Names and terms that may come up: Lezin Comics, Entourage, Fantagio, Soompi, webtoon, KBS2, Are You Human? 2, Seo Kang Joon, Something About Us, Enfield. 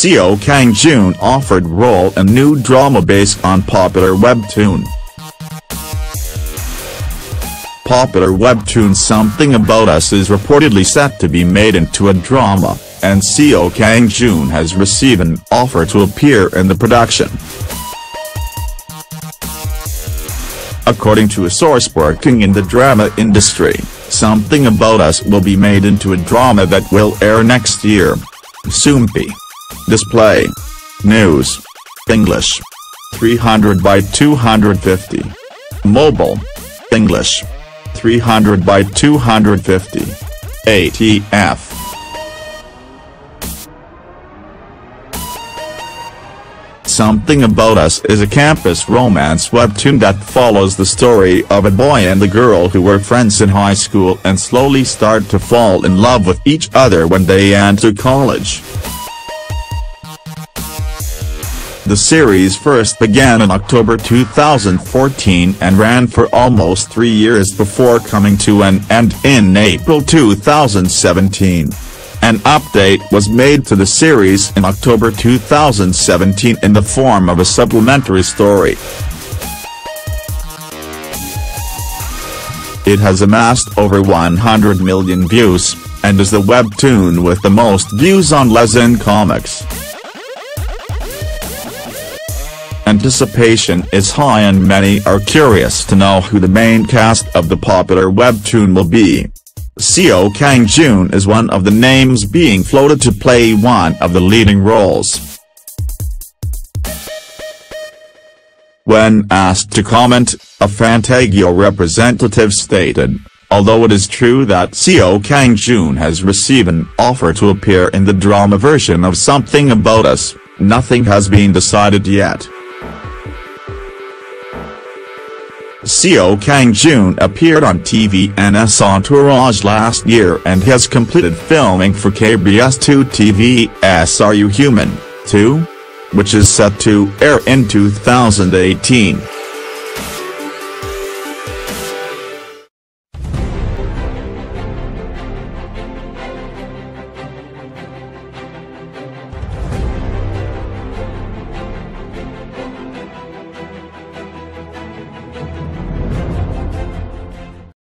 Seo Kang Joon offered role in new drama based on popular webtoon. Popular webtoon Something About Us is reportedly set to be made into a drama, and Seo Kang Joon has received an offer to appear in the production. According to a source working in the drama industry, Something About Us will be made into a drama that will air next year. Soompi. Display. News. English. 300 by 250. Mobile. English. 300 by 250. ATF. Something About Us is a campus romance webtoon that follows the story of a boy and a girl who were friends in high school and slowly start to fall in love with each other when they enter college. The series first began in October 2014 and ran for almost 3 years before coming to an end in April 2017. An update was made to the series in October 2017 in the form of a supplementary story. It has amassed over 100 million views, and is the webtoon with the most views on Lezin Comics. Anticipation is high and many are curious to know who the main cast of the popular webtoon will be. Seo Kang Joon is one of the names being floated to play one of the leading roles. When asked to comment, a Fantagio representative stated, "Although it is true that Seo Kang Joon has received an offer to appear in the drama version of Something About Us, nothing has been decided yet." Seo Kang Joon appeared on TVN's Entourage last year and has completed filming for KBS2 TV's Are You Human? 2? Which is set to air in 2018.